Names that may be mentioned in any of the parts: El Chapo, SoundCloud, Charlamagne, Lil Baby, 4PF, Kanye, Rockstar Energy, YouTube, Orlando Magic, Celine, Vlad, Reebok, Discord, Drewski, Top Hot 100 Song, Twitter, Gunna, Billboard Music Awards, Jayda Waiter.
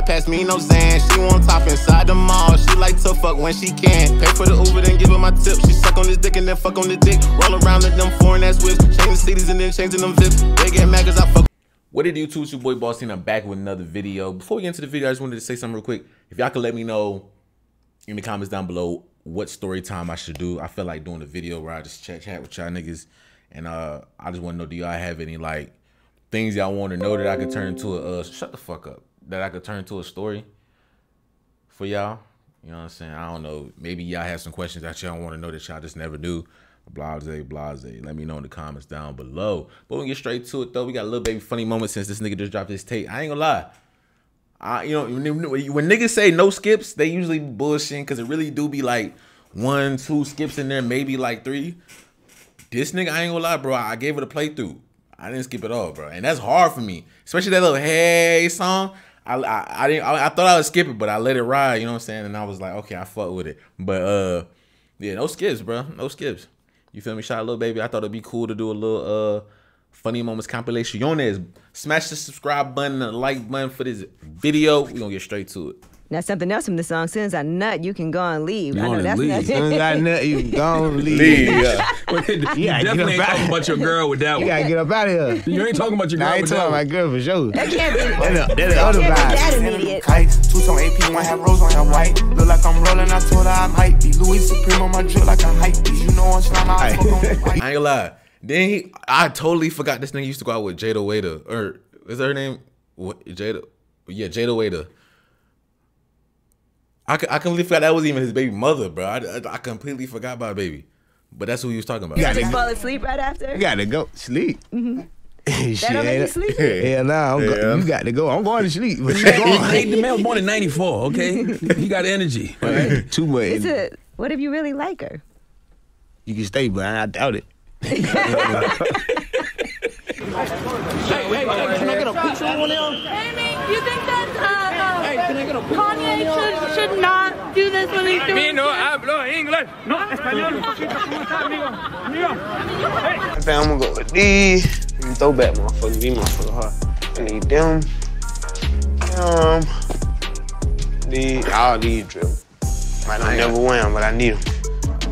ride past me, no Zan. She on top inside the mall. She like to fuck when she can. Pay for the Uber, then give her my tip. She suck on his dick and then fuck on the dick. Roll around in them foreign ass whips. Changing cities and then changing them zips. They get mad cause I fuck. What it do, YouTube? It's your boy Boss, and I'm back with another video. Before we get into the video, I just wanted to say something real quick. If y'all could let me know in the comments down below what story time I should do. I feel like doing a video where I just chat with y'all niggas. And I just want to know, do y'all have any like things y'all want to know that I could turn into a shut the fuck up, that I could turn into a story for y'all? You know what I'm saying? I don't know. Maybe y'all have some questions that y'all want to know that y'all just never do. Blase, blase. Let me know in the comments down below. But we get straight to it though. We got a Lil Baby funny moment since this nigga just dropped his tape. I ain't gonna lie. You know, when niggas say no skips, they usually bullshitting because it really do be like 1, 2 skips in there, maybe like 3. This nigga, I ain't gonna lie, bro. I gave it a playthrough. I didn't skip it all, bro. And that's hard for me, especially that little hey song. I thought I would skip it, but I let it ride. You know what I'm saying? And I was like, okay, I fuck with it. But yeah, no skips, bro. No skips. You feel me? Shout out Lil Baby. I thought it'd be cool to do a little funny moments compilation. Smash the subscribe button, the like button for this video. We're gonna get straight to it. Now something else from the song. Soon as I nut, you can go and leave. I know that's not. Soon as I nut, you can go and leave. You definitely ain't talking about your girl with that one. You gotta get up out of here. You ain't talking about your girl. I ain't talking about my girl for sure. That can't be. That's the other vibe. Kites, 2-tone AP, one half rose on half white. Look like I'm rolling. I told her I might be Louis Supreme on my drip like a hype. You know I'm slime. I ain't gonna lie. Then I totally forgot this nigga used to go out with Jayda Waiter. Or is her name? What, Jayda? Yeah, Jayda Waiter. I completely forgot that was even his baby mother, bro. I completely forgot about Baby. But that's who he was talking about. You gotta fall asleep right after? You gotta go sleep. Mm-hmm. That don't make you sleep. Hell nah, you got to go. I'm going to sleep. But the male born in 94, okay? You got energy. Right? Too much. What if you really like her? You can stay, but I doubt it. Hey, can I get a picture on them? Amy, you think that's Kanye should not do this when he's doing it? No, hablo English. No, español. I'm gonna go with these. Throw back, motherfucker. These motherfuckers hard. I need them. All these drills. Might not never win, but I need them.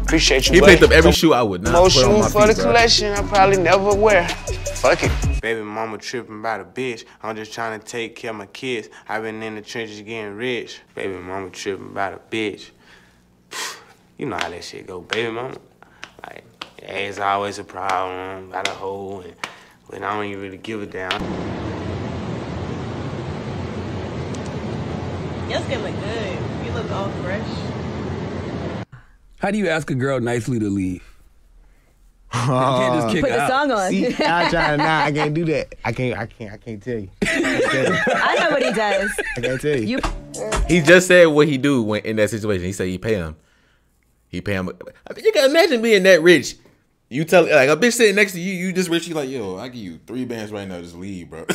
Appreciate you. He picked up every shoe I would not put on my feet, bro. Most shoes for the collection I probably never wear. Fuck it. Baby mama tripping about a bitch. I'm just trying to take care of my kids. I've been in the trenches getting rich. Baby mama tripping about a bitch. You know how that shit go, baby mama. Like, yeah, it's always a problem. Got a hole, and I don't even really give a damn. Your skin look good. You look all fresh. How do you ask a girl nicely to leave? You can't just kick her out. Put the song on. See, I try to not. I can't do that. I can't tell you. I know what he does. I can't tell you. He just said what he do when in that situation. He said he pay him. He pay him. I mean, you can imagine being that rich. You tell like a bitch sitting next to you, you just rich. You like, yo, I give you 3 bands right now. Just leave, bro.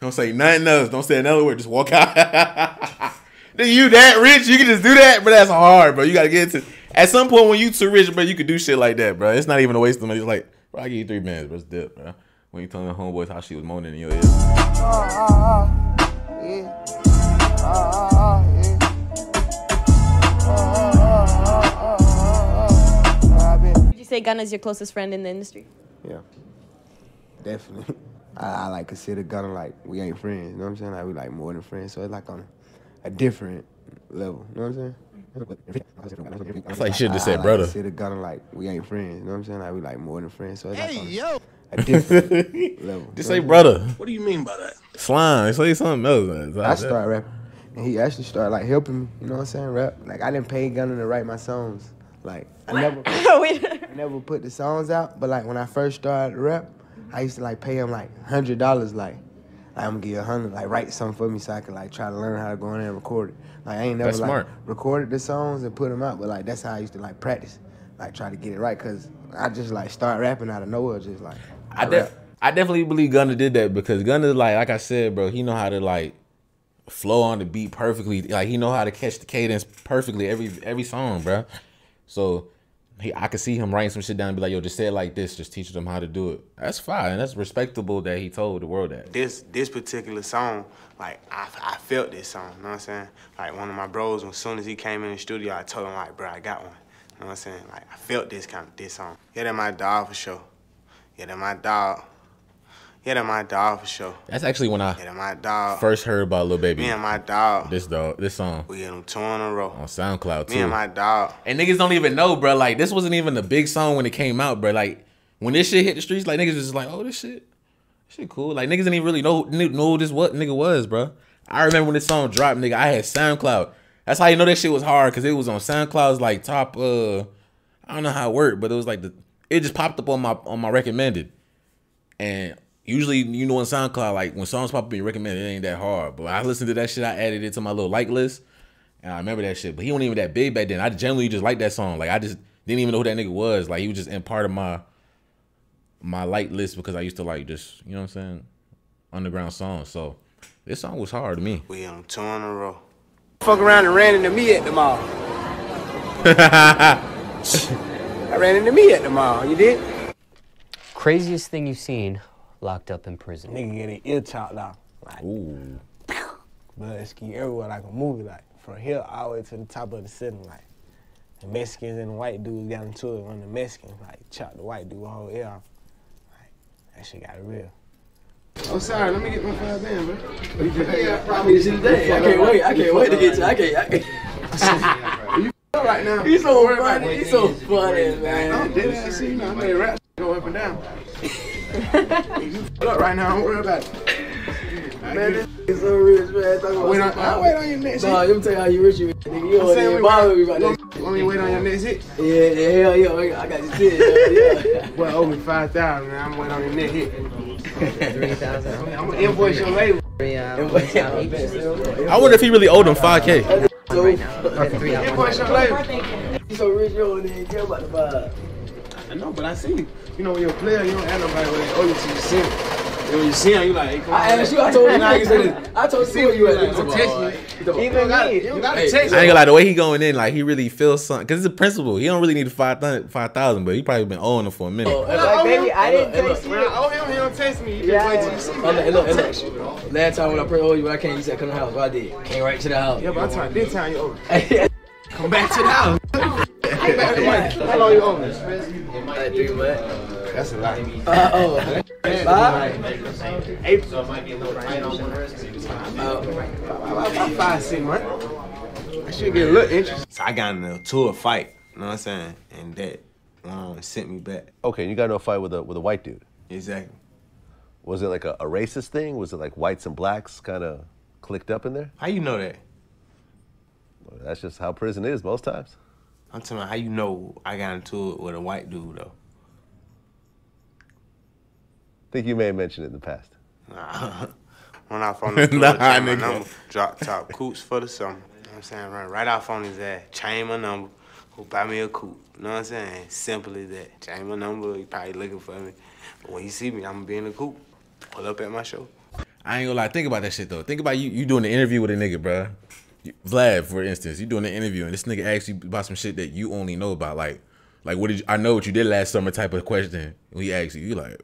Don't say nothing else. Don't say another word. Just walk out. You that rich, you can just do that, but that's hard, bro. You gotta get to at some point when you too rich, bro. You can do shit like that, bro. It's not even a waste of money. It's like, bro, I give you 3 bands, bro. It's dip, bro. When you telling the homeboys how she was moaning in your ear. Would you say Gunna's your closest friend in the industry? Yeah, definitely. I like consider Gunna like we ain't friends. You know what I'm saying? Like we like more than friends, so it's like on a different level, you know what I'm saying? That's like shit to say, brother. I see the Gunna like we ain't friends, you know what I'm saying? Like we like more than friends, so it's like a different level. Just say brother. What do you mean by that? Slime. Say something else. Man. I start rapping, and he actually started like helping me, you know what I'm saying? Rap. Like I didn't pay Gunna to write my songs. Like I never put the songs out, but like when I first started rap, I used to like pay him like $100, like. I'm gonna get 100, like write something for me so I can like try to learn how to go in there and record it. Like I ain't never like recorded the songs and put them out, but like that's how I used to like practice, like try to get it right, cause I just like start rapping out of nowhere, just like. I definitely believe Gunna did that because Gunna like I said, bro, he know how to like flow on the beat perfectly, like he know how to catch the cadence perfectly every song, bro. So I could see him writing some shit down and be like, yo, just say it like this, just teach them how to do it. That's fine, that's respectable that he told the world that. This particular song, like, I felt this song, you know what I'm saying? Like, one of my bros, as soon as he came in the studio, I told him, like, bro, I got one. You know what I'm saying? Like, I felt this kind of, this song. Yeah, that my dog for sure. Yeah, that my dog. Yeah, that my dog for sure. That's actually when I first heard about Lil Baby. Me and my dog. This song. We hit them 2 in a row. On SoundCloud, too. Me and my dog. And niggas don't even know, bro. Like, this wasn't even a big song when it came out, bro. Like, when this shit hit the streets, like, niggas was just like, oh, this shit cool. Like, niggas didn't even really know this what nigga was, bro. I remember when this song dropped, nigga, I had SoundCloud. That's how you know that shit was hard, because it was on SoundCloud's, like, top, I don't know how it worked, but it was like, it just popped up on my recommended. And usually, you know, on SoundCloud, like, when songs pop up and recommended, it ain't that hard. But when I listened to that shit, I added it to my little like list, and I remember that shit. But he wasn't even that big back then. I generally just liked that song. Like, I just didn't even know who that nigga was. Like, he was just in part of my like list because I used to, like, just, you know what I'm saying, underground songs. So this song was hard to me. We on 2 in a row. Fuck around and ran into me at the mall. I ran into me at the mall, you did? Craziest thing you've seen locked up in prison? Nigga get an ear chopped off. Like, ooh. Blood ski everywhere like a movie, like, from here all the way to the top of the ceiling, like. The Mexicans and the white dudes got into it when the Mexicans, like, chopped the white dude whole ear off. Like, that shit got real. I'm sorry, let me get my $5 bro. Yeah, I promise you today. I can't wait to get you. I can't. You up right now. He's so funny, man. I'm dead ass, see, you know, I made rap go up and down. You up right now, don't worry about it. Man, this is so rich, man. I'll wait on your next hit. Nah, let me tell you how you rich you is, nigga. You don't even bother me about that. You want me to wait on your next hit? Yeah, hell yeah, I got your shit. Yeah. Well, over 5,000, man. I'm waiting on your next hit. 3,000. I'm gonna invoice your label. I wonder if he really owed him 5K. Invoice your label. You so rich, you don't even care about the vibe. I know, but I see. You know, when you're a player, you don't have nobody when they owe you till you see him. And when you see him, you like, hey, come on. I asked you, I told you now you said, I told you you had to text me. Even me. You gotta text me. I ain't gonna lie, the way he going in, like, he really feels something. Because it's a principle. He don't really need 5,000, but he probably been owing him for a minute. Like, baby, I didn't text you. When I owe him, he don't text me. He just wait till you see me. Look. Last time when I prayed, oh, you, I can't. You said, come to the house. Well, I did. Came right to the house. Yeah, but I turned this time you over. Come back to the house. How long you owe me? Like 3 months. That's a lot. April might be a little tight on one. About 5, 6 months. I should get a little interesting. So I got in a tour fight, you know what I'm saying? And that sent me back. Okay, you got into a fight with a white dude. Exactly. Was it like a racist thing? Was it like whites and blacks kind of clicked up in there? How you know that? Well, that's just how prison is most times. I'm telling you, how you know I got into it with a white dude, though? I think you may have mentioned it in the past. Nah. When I phone the store, chain my number, drop top coops for the summer. You know what I'm saying? Run right off on his ass. Chain my number, go buy me a coupe. You know what I'm saying? Simple as that. Chain my number, he probably looking for me. But when he see me, I'm gonna be in the coupe. Pull up at my show. I ain't gonna lie, think about that shit though. Think about you doing an interview with a nigga, bro. Vlad, for instance, you doing an interview and this nigga asks you about some shit that you only know about. Like what did you, I know what you did last summer type of question. When he asks you, you like,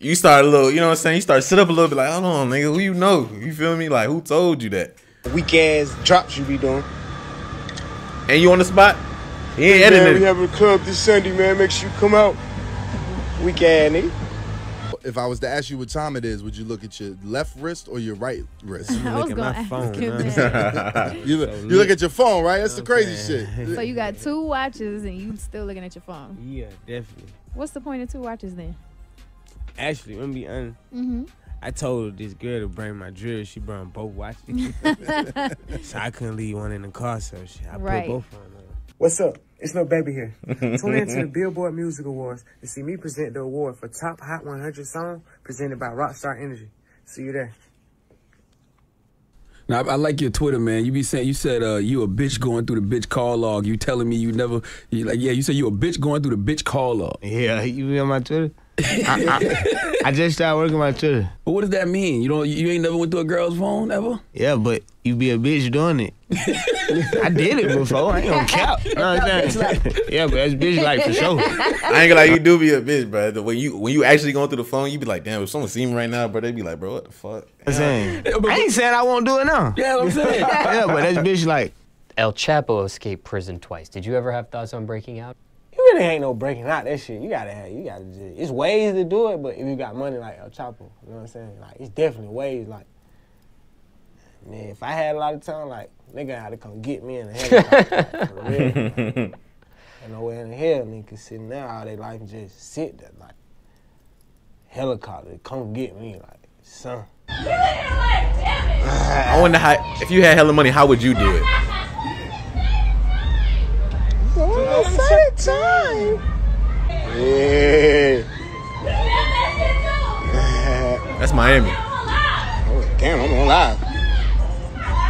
you start a little, you know what I'm saying? You start sit up a little bit like, hold on, nigga, who you know? You feel me? Like, who told you that? Weak ass drops you be doing. And you on the spot? He ain't editing it. We have a club this Sunday, man. Make sure you come out. Weak ass nigga. If I was to ask you what time it is, would you look at your left wrist or your right wrist? You look at my phone. You look at your phone, right? That's the crazy shit. So you got 2 watches and you still looking at your phone? Yeah, definitely. What's the point of 2 watches then? Actually, let me be honest. Mm-hmm. I told this girl to bring my drill. She brought both watches. So I couldn't leave one in the car, so I put both on her. What's up? It's Lil Baby here. Tune in to the Billboard Music Awards to see me present the award for Top Hot 100 Song presented by Rockstar Energy. See you there. Now, I like your Twitter, man. You be saying, you said you a bitch going through the bitch call log. You telling me you never, you like, yeah, you said you a bitch going through the bitch call log. Yeah, you be on my Twitter? I just started working my Twitter. But what does that mean? You ain't never went through a girl's phone ever? Yeah, but you be a bitch doing it. I did it before. I ain't gonna cap. Yeah, but that's bitch like for sure. I ain't gonna lie, you do be a bitch, bro. When you actually going through the phone, you be like, damn, if someone see me right now, bro, they be like, bro, what the fuck? I ain't saying I won't do it now. Yeah, I'm saying. Yeah, but that's bitch like. El Chapo escaped prison twice. Did you ever have thoughts on breaking out? You really ain't no breaking out that shit. You gotta just, it's ways to do it, but if you got money like El Chapo, you know what I'm saying? Like, it's definitely ways, like, man, if I had a lot of time, like, nigga had to come get me in the helicopter, like, for real. Like, ain't no way in the hell niggas sitting there all their life and just sit there, like, helicopter, come get me, like, son. I wonder how, if you had hella money, how would you do it? Time. Yeah. That's Miami. Oh, damn, I'm on live.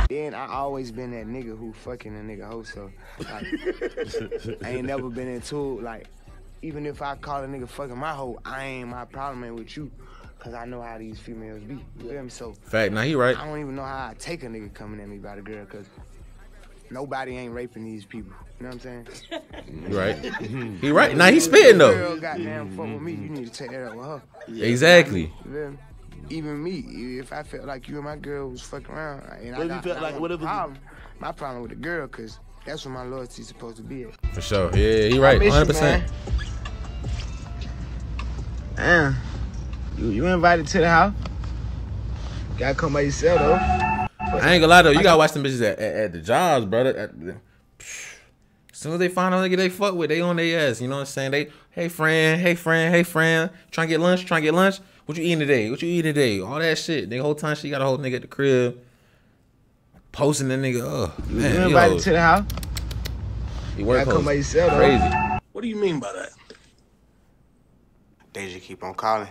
Then I always been that nigga who fucking a nigga hoe, so like, I ain't never been into like, even if I call a nigga fucking my hoe, I ain't my problem ain't with you, cause I know how these females be. You hear me? So fact, now he right. I don't even know how I take a nigga coming at me by the girl, cause nobody ain't raping these people. You know what I'm saying? Right. He right. Now he's spitting though. Girl, goddamn, fuck with me. You need to take that up with her. Yeah. Exactly. Even me, if I felt like you and my girl was fucking around, and what I got, you felt like whatever problem, my problem with the girl, cause that's what my loyalty's supposed to be at. For sure. Yeah, he right. 100%. Damn. You invited to the house? You gotta come by yourself though. I ain't gonna lie though, you gotta watch them bitches at the jobs, brother. As soon as they find out nigga they fuck with, they on their ass. You know what I'm saying? They, hey friend, hey friend, hey friend, trying to get lunch, trying to get lunch. What you eating today? What you eating today? All that shit. The whole time she got a whole nigga at the crib, posting the nigga. Oh man, you invited to the house? You work home by yourself. Crazy. What do you mean by that? Deja keep on calling.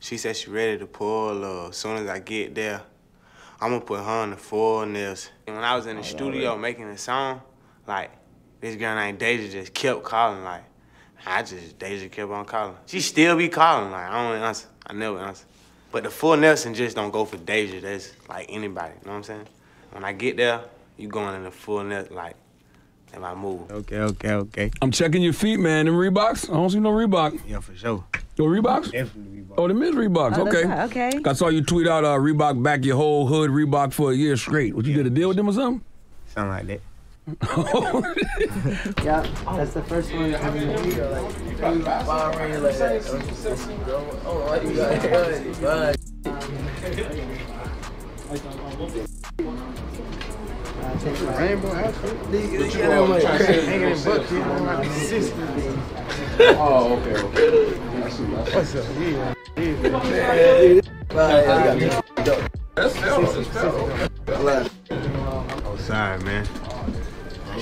She said she ready to pull. As soon as I get there, I'm gonna put her on the full nails. And when I was in the studio making the song, like, this girl named Deja just kept calling, like, Deja kept on calling. She still be calling, like, I don't answer. I never answer. But the full Nelson just don't go for Deja. That's like anybody, you know what I'm saying? When I get there, you going in the full Nelson, like, if I move. Okay, okay, okay. I'm checking your feet, man. Them Reeboks? I don't see no Reebok. Yeah, for sure. Your Reeboks? Definitely Reeboks. Oh, them is Reeboks. Oh, okay. Not, okay. I saw you tweet out Reebok back your whole hood Reebok for a year straight. What, you did a deal with them or something? Something like that. Yeah, that's the first one. I mean, rainbow outfit. Oh, okay, okay. What's up? Oh, sorry, man.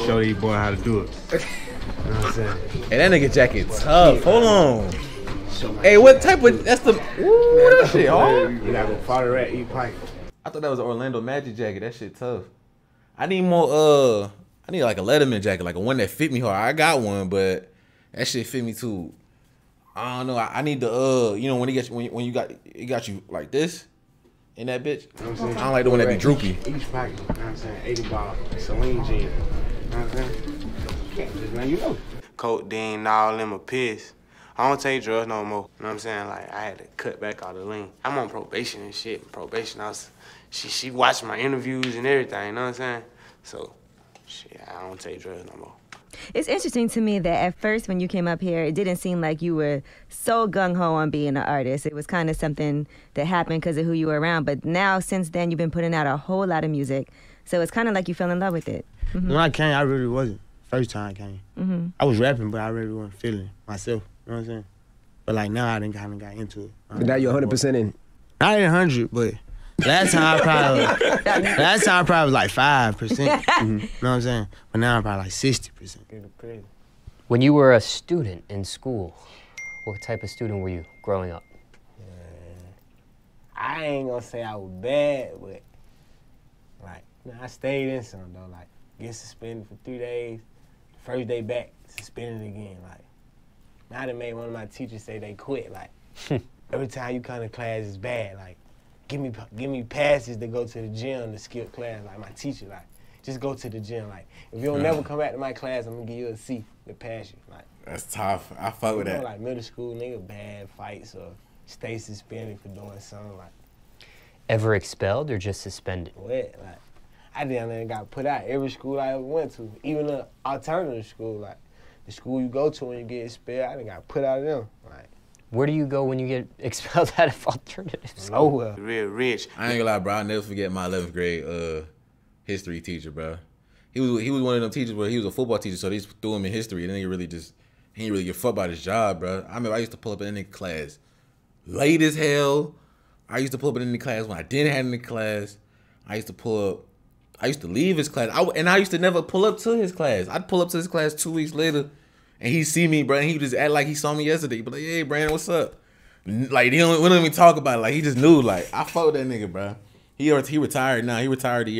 Show these boy how to do it. You know what I'm saying? Hey, that nigga jacket tough. Hold on. Hey, what type of? That's the. Ooh, that shit hard. You gotta go fire rat, eat pipe. I thought that was an Orlando Magic jacket. That shit tough. I need more, I need like a Letterman jacket, like a one that fit me hard. I got one, but that shit fit me too. I don't know, I need the, you know, when it gets, when you got, it got you like this, in that bitch. You know what I'm saying? I don't like the one that be droopy. Each pocket, you know what I'm saying? 80 ball, Celine jean, you know what I'm saying? Can't just let you know. Codeine, all in my piss. I don't take drugs no more, you know what I'm saying? Like, I had to cut back all the lean. I'm on probation and shit. Probation, I was, she watched my interviews and everything, you know what I'm saying? So, shit, I don't take drugs no more. It's interesting to me that at first when you came up here, it didn't seem like you were so gung-ho on being an artist. It was kind of something that happened because of who you were around. But now, since then, you've been putting out a whole lot of music. So it's kind of like you fell in love with it. Mm-hmm. When I came, I really wasn't. First time I came. Mm-hmm. I was rapping, but I really wasn't feeling myself. You know what I'm saying? But like now, I done kind of got into it. But now you're 100% in? I ain't 100, but... last time I probably was like 5%. Mm-hmm. You know what I'm saying? But now I'm probably like 60%. When you were a student in school, what type of student were you growing up? I ain't gonna say I was bad, but like, you know, I stayed in some though. Like, get suspended for 3 days, first day back, suspended again. Like, I done made one of my teachers say they quit. Like, Every time you come to class, it's bad. Like, give me passes to go to the gym to skip class. Like, my teacher, like, just go to the gym. Like, if you don't never come back to my class, I'm gonna give you a C to pass you. Like, that's tough. I fuck with that. Like, middle school, nigga, bad fights or stay suspended for doing something. Like, ever expelled or just suspended? What? Like, I damn near got put out every school I ever went to, even the alternative school. Like, the school you go to when you get expelled, I done got put out of them. Like, where do you go when you get expelled out of alternative school? Nowhere. Real rich. I ain't gonna lie, bro. I'll never forget my 11th grade history teacher, bro. He was one of them teachers where he was a football teacher, so they just threw him in history, and then he didn't really give a fuck about his job, bro. I remember I used to pull up in any class late as hell. I used to pull up in any class when I didn't have any class. I used to pull up. I used to leave his class, and I used to never pull up to his class. I'd pull up to his class 2 weeks later, and he'd see me, bro, and he would just act like he saw me yesterday. He'd be like, hey, Brandon, what's up? Like, we don't even talk about it. Like, he just knew. Like, I fucked that nigga, bro. He retired now. He retired the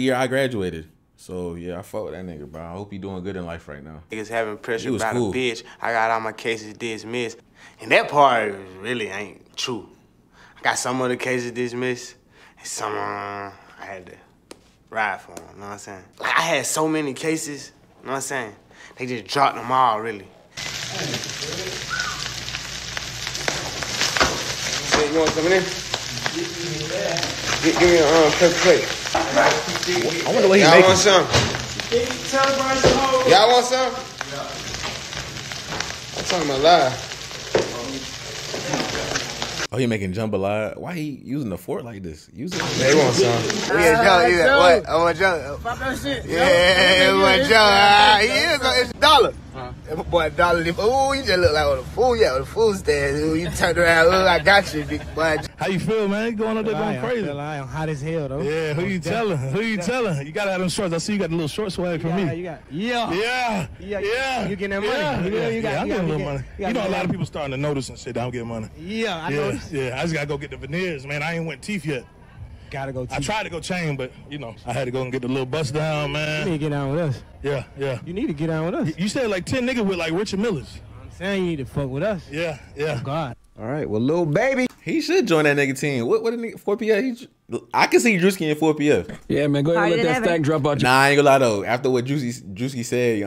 year I graduated. So, yeah, I fuck with that nigga, bro. I hope he doing good in life right now. Niggas having pressure by the bitch. I got all my cases dismissed. And that part really ain't true. I got some of the cases dismissed, and some I had to ride for them, you know what I'm saying? Like, I had so many cases, you know what I'm saying? They just dropped them all, really. Hey, you want something in? Give me a pepper plate. I wonder what he making. Y'all want some? Y'all want some? No. I'm talking about live. Oh, he making jambalaya. Why he using the fork like this? They want some. He a junk. He like, what? I want junk. Pop that shit. Yeah, I want junk. He is. It's a dollar. That boy, dollar. Ooh, you just look like a fool. Yeah, with a fool stand. Ooh, you turned around. Look, I got you, big boy. How you feel, man? Going up there going crazy. I am hot as hell, though. Yeah, who you telling? Who you telling? You gotta have them shorts. I see you got a little short swag for me. Yeah. You getting that money? Yeah, you got. I'm getting a little money. You know, a lot of people starting to notice and shit. I don't get money. Yeah, I know. Yeah, I just gotta go get the veneers, man. I ain't went teeth yet. Gotta go. I tried to go chain, but you know, I had to go and get the little bust down, man. You need to get down with us. Yeah. You need to get down with us. You said like 10 niggas with like Richard Millers. I'm saying you need to fuck with us. Yeah. Oh, God. All right. Well, Lil Baby, he should join that nigga team. What a nigga 4PF. I can see Drewski in 4PF. Yeah, man. Go ahead and let that stack drop out. Nah, I ain't gonna lie though. After what Drewski said,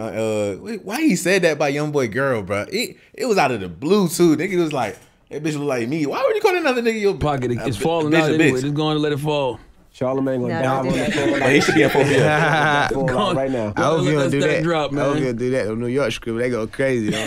why he said that by Young Boy Girl, bro? It was out of the blue too. Nigga was like, that bitch look like me. Why would you call another nigga your pocket? It's falling out anyway. Just going to let it fall. Charlamagne gonna down on that floor. He should be at 4PF right now. I hope you don't do that. I hope you don't do that. The New York script, they go crazy. All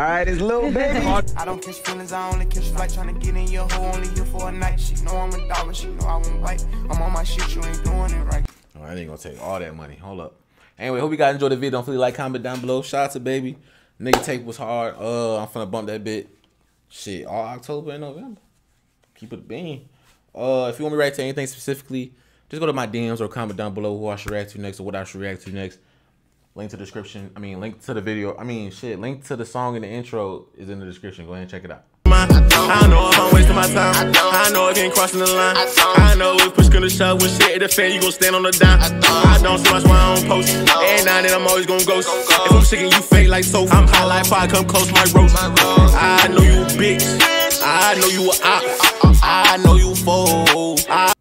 right, it's Lil Baby. I don't catch feelings, I only catch flight. Trying to get in your hole, only here for a night. She know I'm a dollar, she know I won't bite. I'm on my shit, you ain't doing it right. Oh, I ain't gonna take all that money. Hold up. Anyway, hope you guys enjoyed the video. Don't forget to like, comment down below. Shout out to Baby. Nigga tape was hard. I'm finna bump that bit. Shit, all October and November. Keep it being. If you want me to react to anything specifically, just go to my DMs or comment down below who I should react to next or what I should react to next. Link to the description. I mean, link to the video. I mean, shit, link to the song in the intro is in the description. Go ahead and check it out. I know if I'm wasting my time. I know if you ain't crossing the line. I know if push gonna shove with shit at the fan, you gon' stand on the dime. I don't so much why I don't post. And now that I'm always gon' ghost. If I'm chicken, you fake like so. I'm high like fire, come close my roast. I know you bitch. I know you a op. I know you fool.